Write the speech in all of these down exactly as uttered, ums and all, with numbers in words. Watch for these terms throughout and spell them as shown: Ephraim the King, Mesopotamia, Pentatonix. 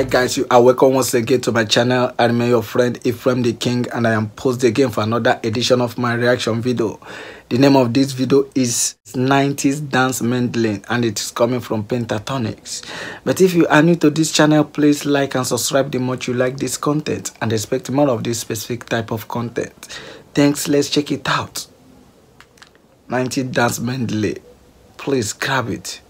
Hi guys, you are welcome once again to my channel. I'm your friend Ephraim the King, and I am posted again for another edition of my reaction video. The name of this video is nineties Dance Mendling, and it is coming from Pentatonix. But if you are new to this channel, please like and subscribe the much you like this content and expect more of this specific type of content. Thanks, let's check it out. nineties Dance Mendling. Please grab it.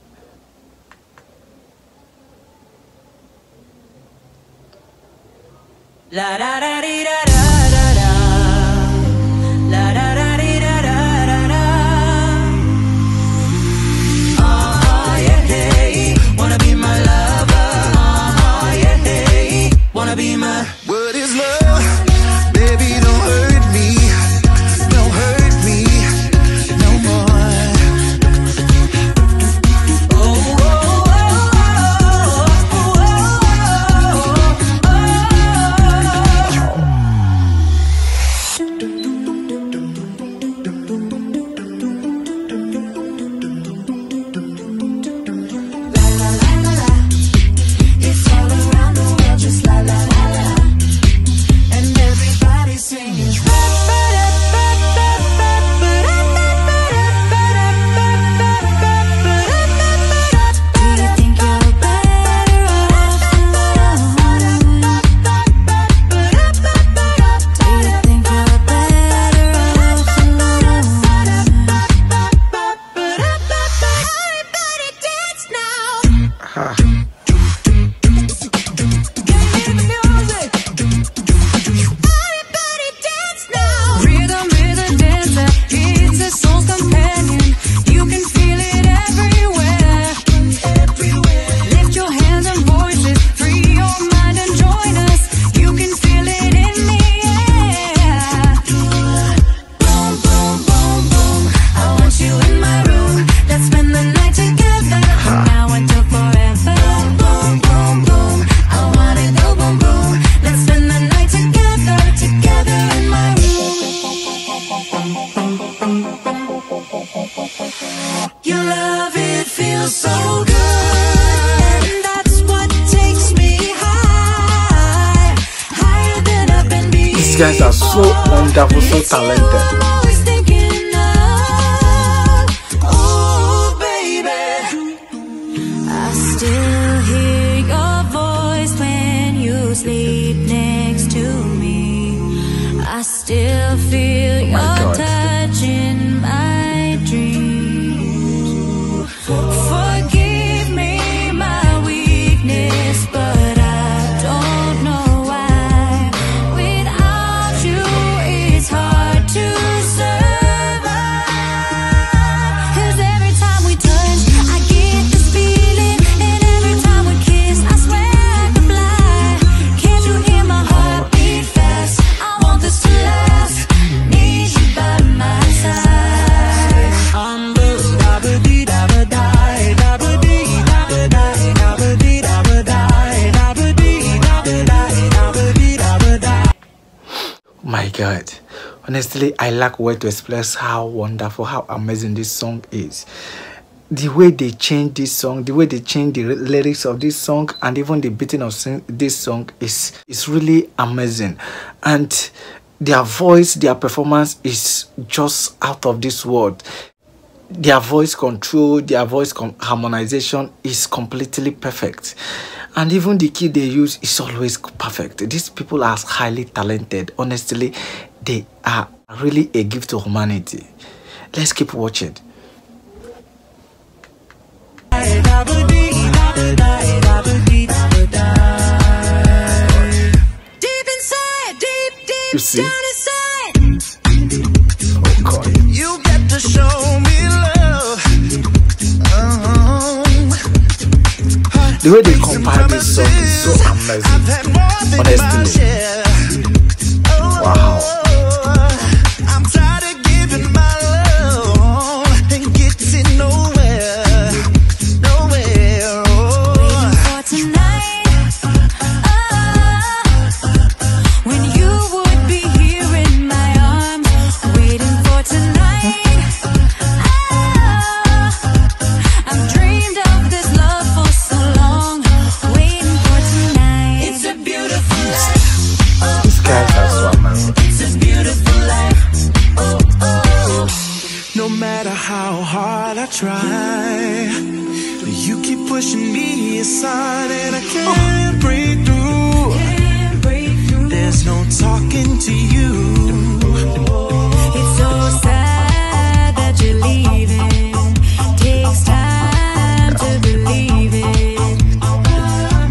La da da dee da da da da. La da da dee da da da da. Ah ah yeah hey, wanna be my lover. Ah ah yeah hey, wanna be my. What is love? Baby, don't hurt me, don't hurt me no more. Oh oh oh oh oh oh oh. Your love, it feels so good, and that's what takes me high, higher than I've been before. These guys are so wonderful, so talented. I still feel your God. Touch in my dreams. Forgive me my weakness, but I don't know why. Without you, it's hard to survive. 'Cause every time we touch, I get this feeling, and every time we kiss, I swear I can fly. Can't you hear my heart beat fast? I want this. My God, honestly, I lack word to express how wonderful, how amazing this song is. The way they change this song, the way they change the lyrics of this song, and even the beating of this song is is really amazing. And their voice, their performance is just out of this world. Their voice control, their voice harmonization is completely perfect. And even the key they use is always perfect. These people are highly talented. Honestly, they are really a gift to humanity. Let's keep watching. Deep inside, deep, deep, you see? Down inside. Oh God. You get to show me love. The way they compile this song is so amazing, honestly. Wow. I'm tired of giving my love and getting nowhere, nowhere. Waiting for tonight, oh, when you would be here in my arms. Waiting for tonight, oh, I've dreamed of this love for so long. Waiting for tonight. high. You keep pushing me aside, and I can't oh. break through. Can't break through. There's no talking to you. It's so sad that you're leaving. Takes time to believe it.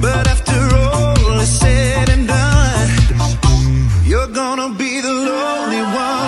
But after all is said and done, you're gonna be the lonely one.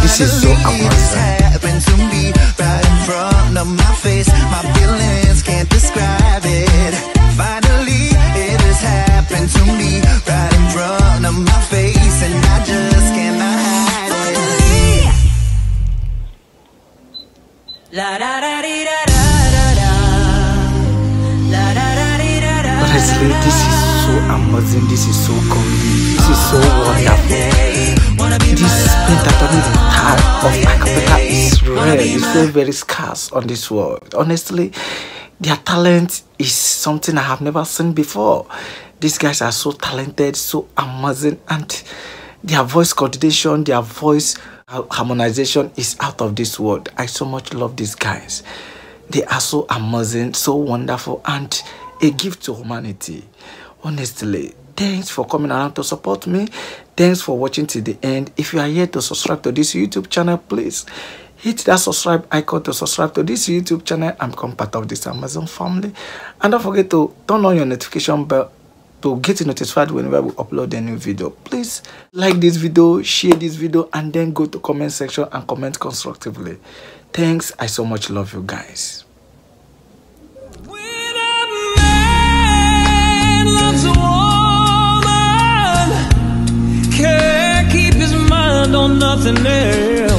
This is so happened to me right in front of my face. My feelings can't describe it. Finally, it has happened to me right in front of my face, and I just cannot hide it. Honestly, this is so amazing. This is so comedy. This is so wonderful. This Pentatonix of Africa is rare. It's very, very scarce on this world. Honestly, their talent is something I have never seen before. These guys are so talented, so amazing, and their voice coordination, their voice harmonization is out of this world. I so much love these guys. They are so amazing, so wonderful, and a gift to humanity. Honestly, thanks for coming around to support me. Thanks for watching till the end. If you are here to subscribe to this YouTube channel, please hit that subscribe icon to subscribe to this YouTube channel and become part of this Amazon family. And don't forget to turn on your notification bell to get notified whenever we upload a new video. Please like this video, share this video, and then go to comment section and comment constructively. Thanks. I so much love you guys. Nothing else.